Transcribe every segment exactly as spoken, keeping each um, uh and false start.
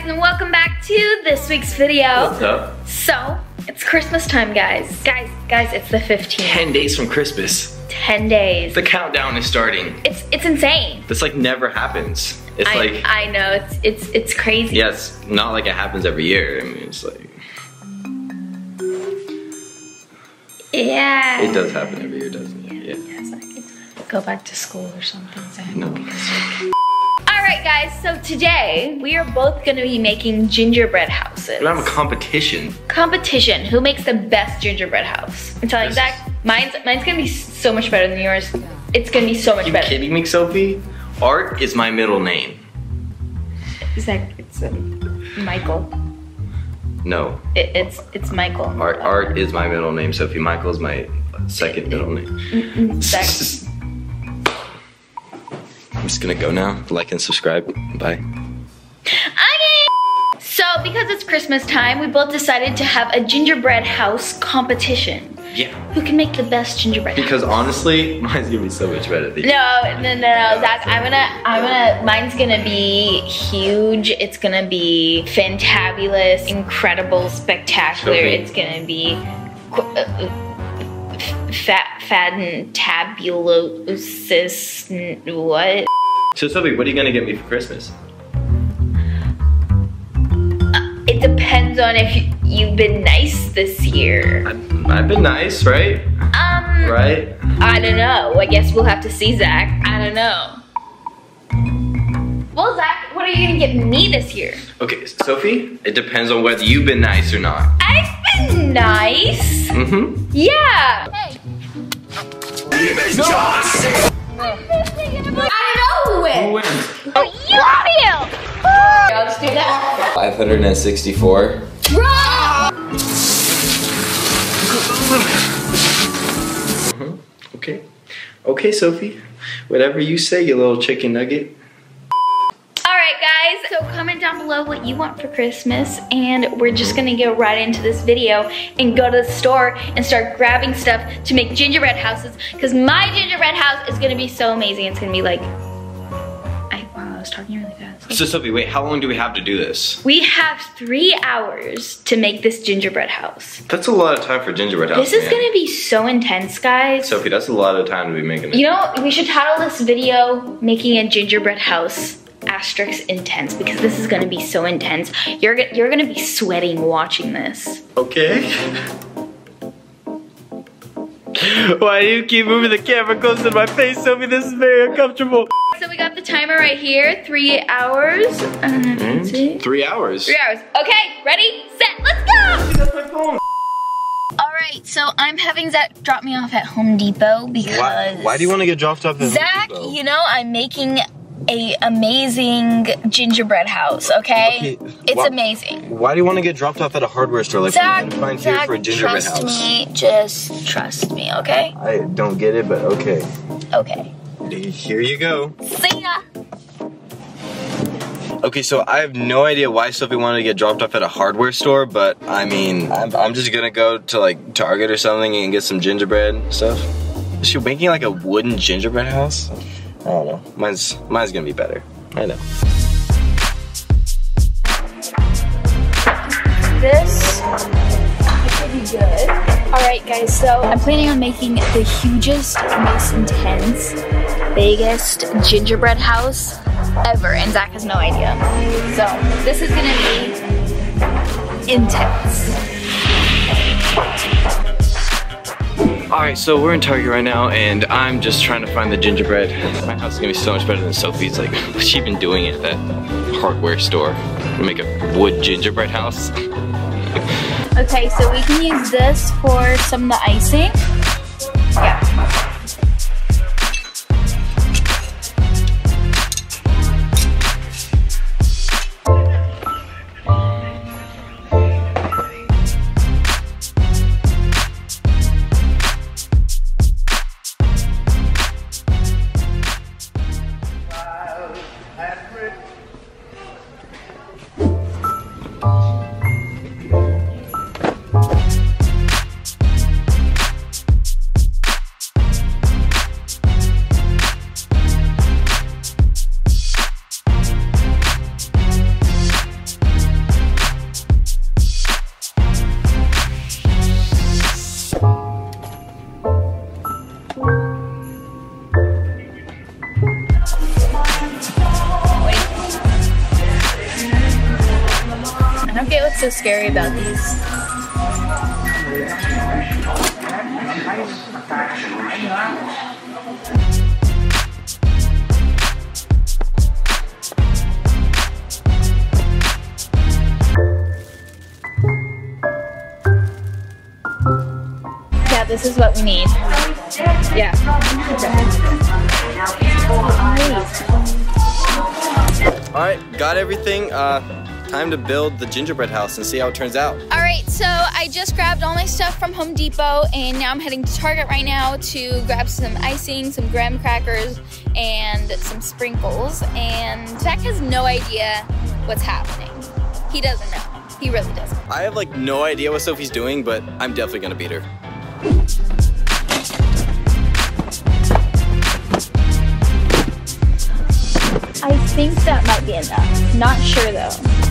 guys, and welcome back to this week's video. What's up? So, it's Christmas time, guys. Guys, guys, it's the fifteenth. ten days from Christmas. ten days. The countdown is starting. It's it's insane. This like never happens. It's I, like I know, it's it's it's crazy. Yeah, it's not like it happens every year. I mean, it's like yeah. It does happen every year, doesn't it? Yeah. yeah. yeah it's like it's, go back to school or something. So no. Because Alright guys, so today we are both gonna be making gingerbread houses. We're gonna have a competition. Competition, who makes the best gingerbread house? I'm telling you, Zach, mine's, mine's gonna be so much better than yours. It's gonna be so much you better. Are you kidding me, Sophie? Art is my middle name. Zach, it's um, Michael. No. It, it's it's Michael. Art, art is my middle name, Sophie. Michael is my second middle name. Zach. I'm just gonna go now. Like and subscribe. Bye. Okay! So, because it's Christmas time, we both decided to have a gingerbread house competition. Yeah. Who can make the best gingerbread because house? Because honestly, mine's gonna be so much better than you. No, no, no, no, yeah, Zach, I'm gonna, I'm gonna, mine's gonna be huge. It's gonna be fantabulous, incredible, spectacular. Sophie. It's gonna be fat, fad, and tabulosis, what? So Sophie, what are you gonna get me for Christmas? Uh, it depends on if you, you've been nice this year. I've, I've been nice, right? Um. Right? I don't know. I guess we'll have to see, Zach. I don't know. Well, Zach, what are you gonna get me this year? Okay, Sophie, it depends on whether you've been nice or not. I've been nice. Mm-hmm. Yeah. Hey. No. Who wins? Who oh, you feel! I'll just do that. five hundred sixty-four. Run! Uh-huh. Okay. Okay, Sophie. Whatever you say, you little chicken nugget. Alright, guys. So comment down below what you want for Christmas. And we're just gonna go right into this video and go to the store and start grabbing stuff to make gingerbread houses. Because my gingerbread house is gonna be so amazing. It's gonna be like... I was talking really fast. So Sophie, wait, how long do we have to do this? We have three hours to make this gingerbread house. That's a lot of time for gingerbread house. This is man. gonna be so intense, guys. Sophie, that's a lot of time to be making it. You know, we should title this video "Making a Gingerbread House Asterisk Intense" because this is gonna be so intense. You're you're gonna be sweating watching this. Okay. Why do you keep moving the camera close to my face, Sophie? This is very uncomfortable. So we got the timer right here, three hours. I don't know if you can see. Three hours. Three hours. Okay, ready, set, let's go! That's my phone. All right, so I'm having Zach drop me off at Home Depot because... Why, why do you want to get dropped off at Zach, Home Depot? Zach, you know, I'm making a amazing gingerbread house, okay? okay it's why, amazing. Why do you want to get dropped off at a hardware store like Zach, find Zach, here for a gingerbread trust house? me, just trust me, okay? I don't get it, but okay. Okay. Here you go. See ya. Okay, so I have no idea why Sophie wanted to get dropped off at a hardware store, but I mean, I'm, I'm just gonna go to like Target or something and get some gingerbread stuff. Is she making like a wooden gingerbread house? I don't know. Mine's, mine's gonna be better. I know. This is pretty good. Alright guys, so I'm planning on making the hugest, most intense, biggest gingerbread house ever, and Zach has no idea. So this is gonna be intense. Alright, so we're in Target right now and I'm just trying to find the gingerbread. My house is gonna be so much better than Sophie's. Like, what's she been doing at that hardware store? To make a wood gingerbread house? Okay, so we can use this for some of the icing. Yeah. scary about these. Yeah, this is what we need. Yeah. All right, got everything. Uh, time to build the gingerbread house and see how it turns out. All right, so I just grabbed all my stuff from Home Depot, and now I'm heading to Target right now to grab some icing, some graham crackers, and some sprinkles. And Zach has no idea what's happening. He doesn't know. He really doesn't. I have like no idea what Sofie's doing, but I'm definitely gonna beat her. I think that might be enough. Not sure though.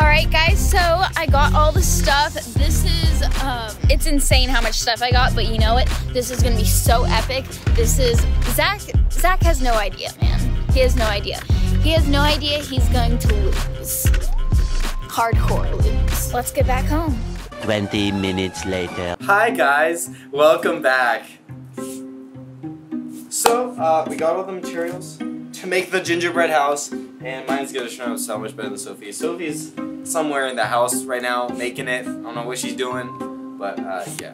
All right, guys, so I got all the stuff. This is, um, it's insane how much stuff I got, but you know what? This is gonna be so epic. This is, Zach, Zach has no idea, man. He has no idea. He has no idea he's going to lose. Hardcore lose. Let's get back home. twenty minutes later. Hi guys, welcome back. So, uh, we got all the materials to make the gingerbread house, and mine's gonna turn out so much better than Sofie's. Sofie's somewhere in the house right now, making it. I don't know what she's doing, but uh, yeah.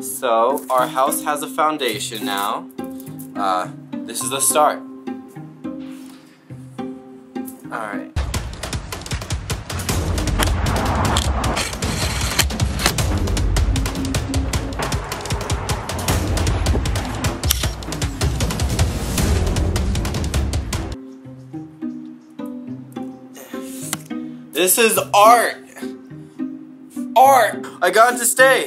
So, our house has a foundation now. Uh, this is the start. Alright. This is art! Art! I got it to stay!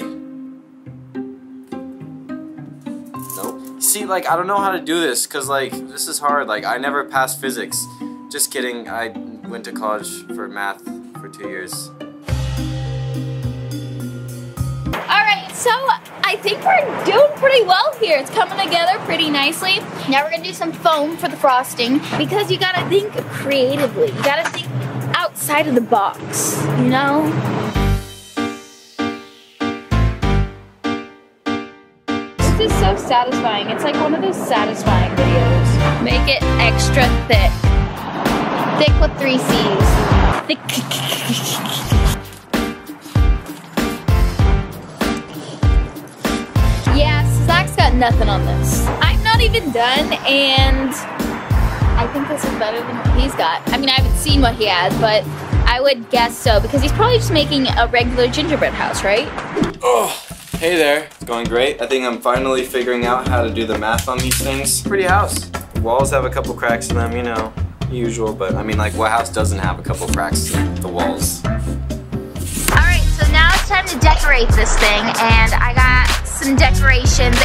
See, like, I don't know how to do this, because, like, this is hard. Like, I never passed physics. Just kidding. I went to college for math for two years. All right, so I think we're doing pretty well here. It's coming together pretty nicely. Now we're going to do some foam for the frosting, because you got to think creatively. You got to think outside of the box, you know? This is so satisfying. It's like one of those satisfying videos. Make it extra thick. Thick with three C's. Thick. Yeah, Zach's got nothing on this. I'm not even done, and I think this is better than what he's got. I mean, I haven't seen what he has, but I would guess so, because he's probably just making a regular gingerbread house, right? Oh. Hey there, it's going great. I think I'm finally figuring out how to do the math on these things. Pretty house. The walls have a couple cracks in them, you know, usual, but I mean, like, what house doesn't have a couple cracks in the walls? All right, so now it's time to decorate this thing, and I got some decorations,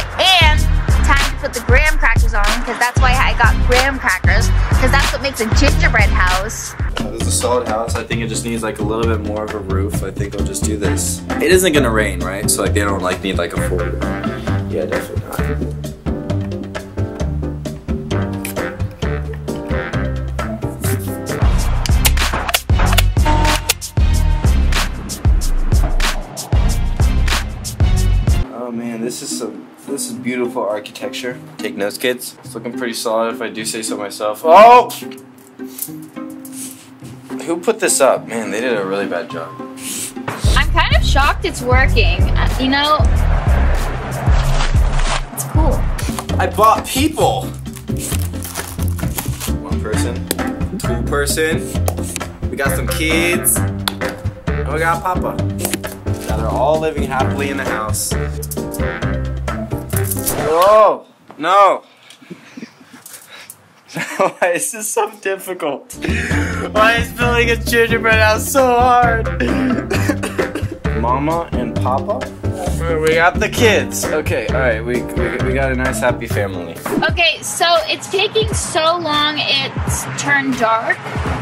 and time to put the graham crackers on, because that's why I got graham crackers, because that's what makes a gingerbread house. Uh, this is a solid house. I think it just needs like a little bit more of a roof. I think I'll just do this. It isn't gonna rain, right? So like they don't like need like a full roof. Yeah, definitely not. This is some, this is beautiful architecture. Take notes, kids. It's looking pretty solid if I do say so myself. Oh! Who put this up? Man, they did a really bad job. I'm kind of shocked it's working. Uh, you know, it's cool. I bought people. One person, two person. We got some kids. And we got Papa. Now they're all living happily in the house. Oh, no. Why is this so difficult? Why is building a gingerbread house so hard? Mama and Papa? We got the kids. Okay, all right, we, we, we got a nice happy family. Okay, so it's taking so long it's turned dark.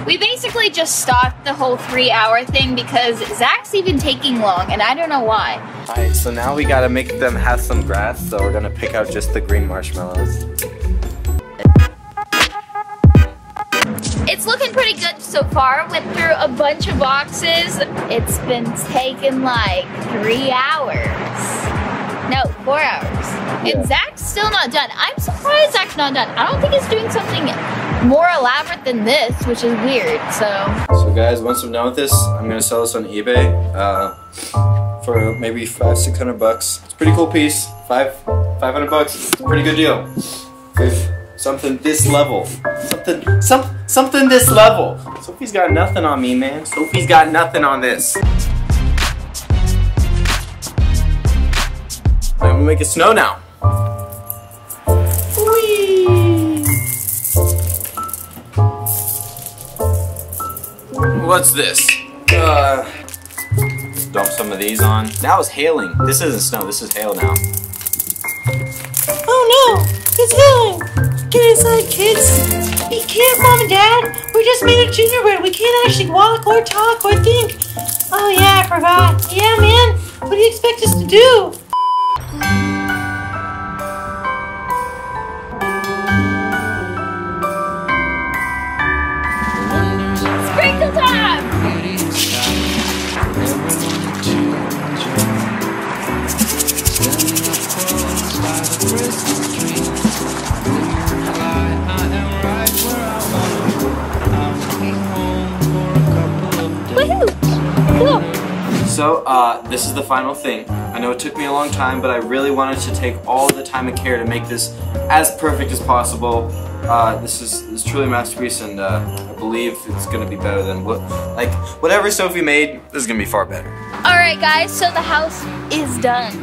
We basically just stopped the whole three hour thing because Zach's even taking long and I don't know why. All right, so now we gotta make them have some grass, so we're gonna pick out just the green marshmallows. It's looking pretty good so far. Went through a bunch of boxes. It's been taking like three hours. No, four hours. Yeah. And Zach's still not done. I'm surprised Zach's not done. I don't think he's doing something more elaborate than this, which is weird, so. So guys, once I'm done with this, I'm gonna sell this on eBay uh, for maybe five, six hundred bucks. It's a pretty cool piece. Five, five hundred bucks, it's a pretty good deal. If something this level, something, something. Something this level. Sofie's got nothing on me, man. Sofie's got nothing on this. I'm gonna make it snow now. Whee! What's this? Uh, let's dump some of these on. That was hailing. This isn't snow, this is hail now. Oh no, it's hailing. Get inside, kids. We can't, Mom and Dad. We just made a gingerbread. We can't actually walk or talk or think. Oh yeah, I forgot. Yeah, man. What do you expect us to do? Sprinkle time! Cool. So, uh, this is the final thing. I know it took me a long time, but I really wanted to take all the time and care to make this as perfect as possible. Uh, this is, is truly a masterpiece, and uh, I believe it's gonna be better than what, like, whatever Sofie made. This is gonna be far better. All right, guys. So the house is done.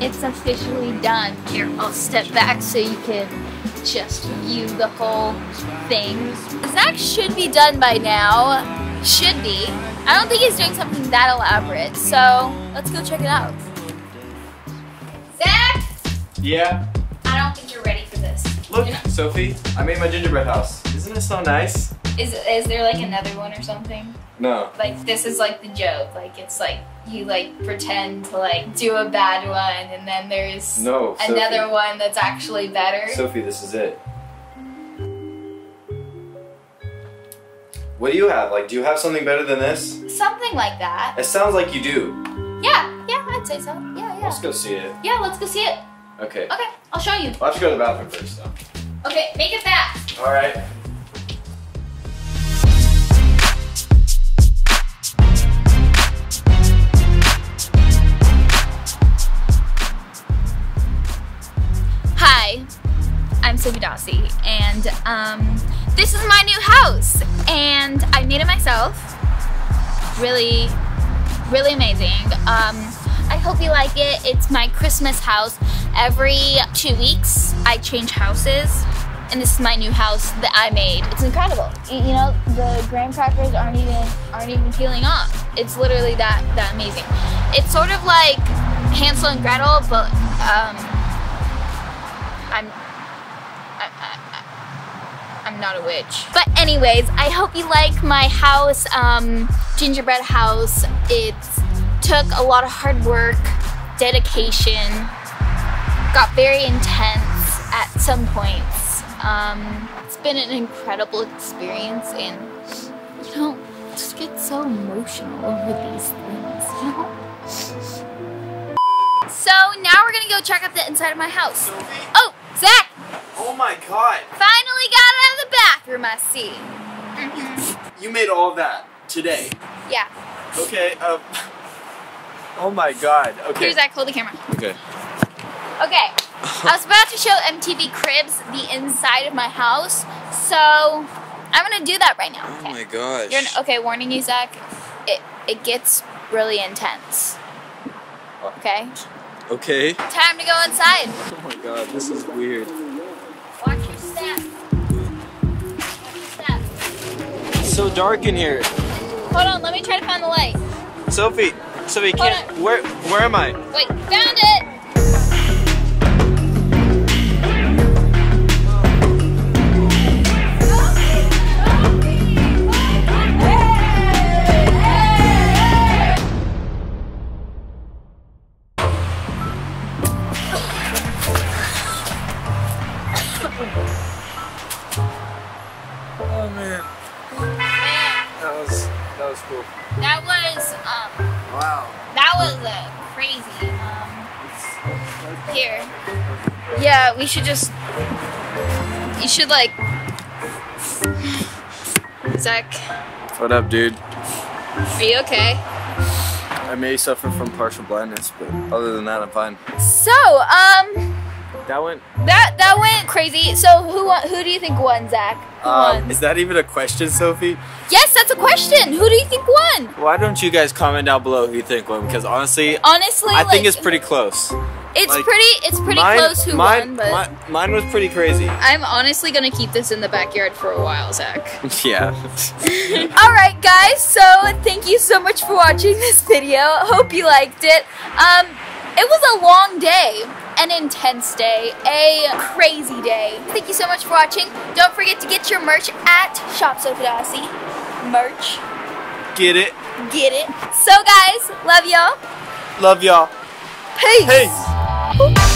It's officially done. Here, I'll step back so you can just view the whole thing. Zach should be done by now. Should be. I don't think he's doing something that elaborate, so let's go check it out. Zach? Yeah? I don't think you're ready for this. Look, Sofie, I made my gingerbread house. Isn't it so nice? Is, is there like another one or something? No. Like this is like the joke, like it's like you like pretend to like do a bad one and then there's no, another one that's actually better. Sofie, this is it. What do you have? Like, do you have something better than this? Something like that. It sounds like you do. Yeah, yeah, I'd say so. Yeah, yeah. Let's go see it. Yeah, let's go see it. Okay. Okay, I'll show you. I'll have to go to the bathroom first, though. Okay, make it fast. All right. Hi, I'm Sofie Dossi, and um, this is my new house. And I made it myself. Really, really amazing. Um, I hope you like it. It's my Christmas house. Every two weeks, I change houses. And this is my new house that I made. It's incredible. You know, the graham crackers aren't even aren't even peeling off. It's literally that that amazing. It's sort of like Hansel and Gretel, but um, I'm. I, I, I'm not a witch. But anyways, I hope you like my house, um, gingerbread house. It took a lot of hard work, dedication, got very intense at some points. Um, it's been an incredible experience, and you know, I just get so emotional over these things, you know? So now we're gonna go check out the inside of my house. Oh, Zach! Oh my god! Finally got out of the bathroom, I see. Mm-hmm. You made all that today? Yeah. Okay, uh... oh my god, okay. Here's Zach, hold the camera. Okay. Okay, I was about to show M T V Cribs the inside of my house, so I'm gonna do that right now. Okay. Oh my gosh. You're an, okay, warning you, Zach, it, it gets really intense. Okay? Okay. Time to go inside. Oh my god, this is weird. Watch your step. Watch your step. It's so dark in here. Hold on, let me try to find the light. Sofie, So we can't, where, where am I? Wait, found it! Oh man. Man. That was, that was cool. That was, um. Wow. That was uh, crazy. Um, here. Yeah, we should just, you should like, Zach. What up, dude? Are you okay? I may suffer from partial blindness, but other than that, I'm fine. So, um. That went. That that went crazy. So who who do you think won, Zach? Who um, won? Is that even a question, Sophie? Yes, that's a question. Who do you think won? Why don't you guys comment down below who you think won? Because honestly, honestly, I like, think it's pretty close. It's like, pretty. It's pretty mine, close. Who mine, won? But mine, mine was pretty crazy. I'm honestly gonna keep this in the backyard for a while, Zach. Yeah. All right, guys. So thank you so much for watching this video. Hope you liked it. Um, it was a long day. An intense day, a crazy day. Thank you so much for watching. Don't forget to get your merch at Shop Sofie Dossi. Merch. Get it. Get it. So guys, love y'all. Love y'all. Peace. Peace.